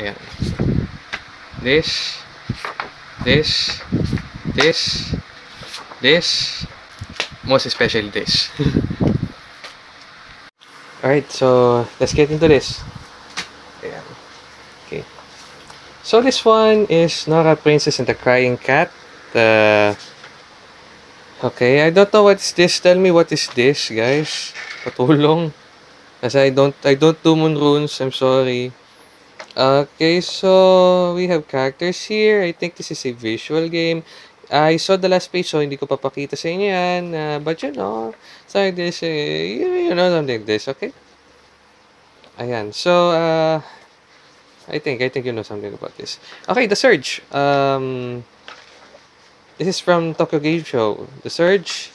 Ayan. This. Most especially this. Alright, so let's get into this. Ayan. Okay. So this one is Nora Princess and the Crying Cat. Okay, I don't know what's this. Tell me what is this, guys. Patulong. As I don't do moon runes. I'm sorry. Okay, so we have characters here. I think this is a visual game. I saw the last page, so hindi ko papakita sa inyo yan. But you know, it's like this, you know, something like this, okay? Ayan, so, I think you know something about this. Okay, The Surge. This is from Tokyo Game Show. The Surge,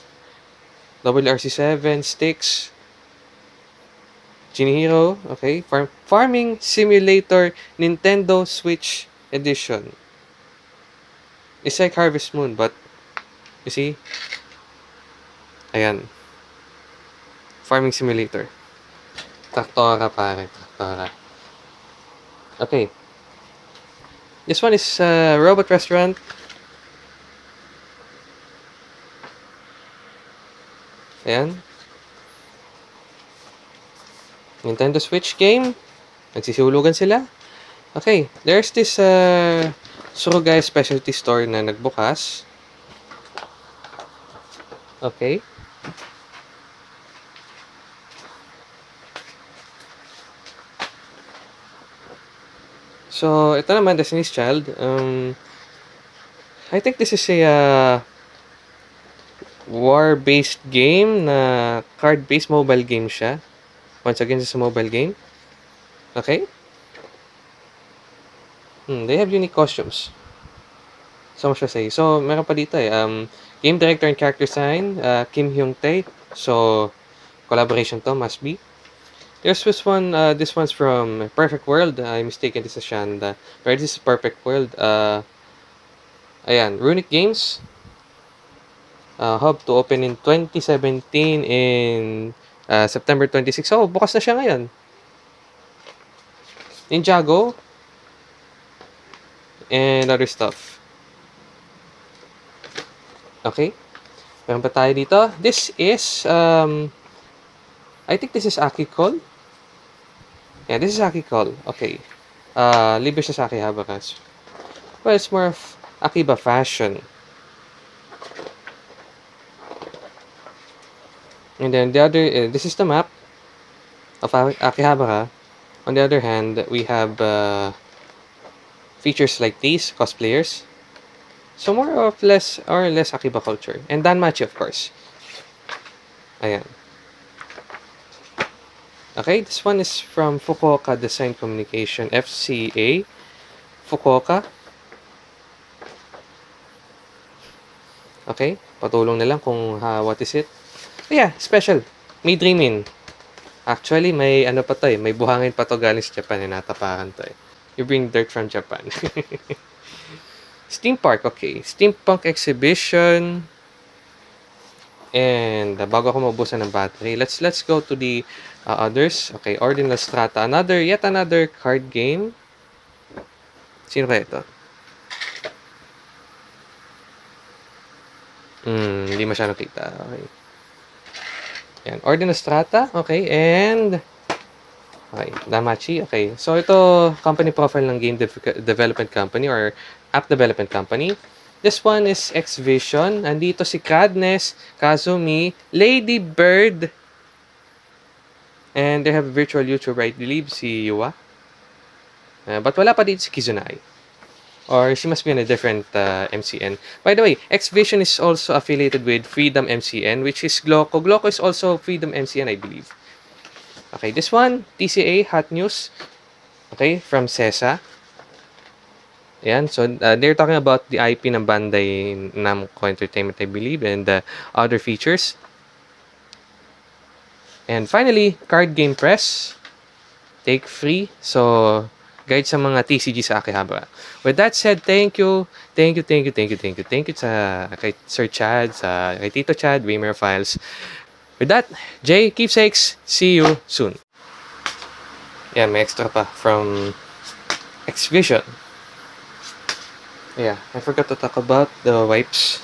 WRC7, Sticks, Jinhiro, okay, Farming Simulator, Nintendo Switch Edition. It's like Harvest Moon, but you see, ayan, Farming Simulator. Traktora, pare, traktora. Okay, this one is Robot Restaurant. Ayan. Nintendo Switch game. Nagsisiulugan sila. Okay, there's this Suruga Specialty Store na nagbukas. Okay. So, ito naman, Destiny's Child. I think this is a war-based game na card-based mobile game siya. Once again, this is a mobile game. Okay? They have unique costumes. So much to say. So, meron pa dito eh. Game director and character design, Kim Hyung Tae. So, collaboration to, must be. There's this one, this one's from Perfect World. I'm mistaken, this is Shanda. Right, this is Perfect World. Ayan, Runic Games. Hub to open in 2017 in... September 26. Oh, bukas na siya ngayon. Ninjago. And other stuff. Okay. Meron pa tayo dito. This is, I think this is Akikol. Yeah, this is Akikol. Okay. Libre siya sa Akihabara. Well, it's more of Akiba fashion. And then the other, this is the map of Akihabara. On the other hand, we have features like these, cosplayers. So more or less, Akiba culture. And Danmachi, of course. Ayan. Okay, this one is from Fukuoka Design Communication, FCA. Fukuoka. Okay, patulong na lang kung what is it. Yeah, special. May dream in. Actually, may ano pa to eh. May buhangin pa to galing sa Japan eh. Natapakan to eh. You bring dirt from Japan. Steam Park, okay. Steampunk Exhibition. And bago ako maubusan ng battery, let's go to the others. Okay, Ordinal Strata. Yet another card game. Sino kaya ito? Hindi masyado kita. Okay. Yan, Ordinal Strata, okay, and okay, Danmachi, okay. So, ito, company profile ng game development company or app development company. This one is X-Vision. Andito si Cadnes, Kazumi, Lady Bird, and they have a virtual YouTube, right? Believe si Yua. But wala pa dito si Kizunai. Or she must be on a different MCN. By the way, X-Vision is also affiliated with Freedom MCN, which is Gloco. Gloco is also Freedom MCN, I believe. Okay, this one, TCA, Hot News. Okay, from CESA. Ayan, so they're talking about the IP ng Bandai Namco Entertainment, I believe, and other features. And finally, Card Game Press. Take Free. So... guide sa mga TCG sa Akihabara. With that said, thank you sa kay Sir Chad, sa kay Tito Chad, Gamer Files. With that, Jay, keepsakes, see you soon. Yan, may extra pa from X-Vision. Yeah, I forgot to talk about the wipes.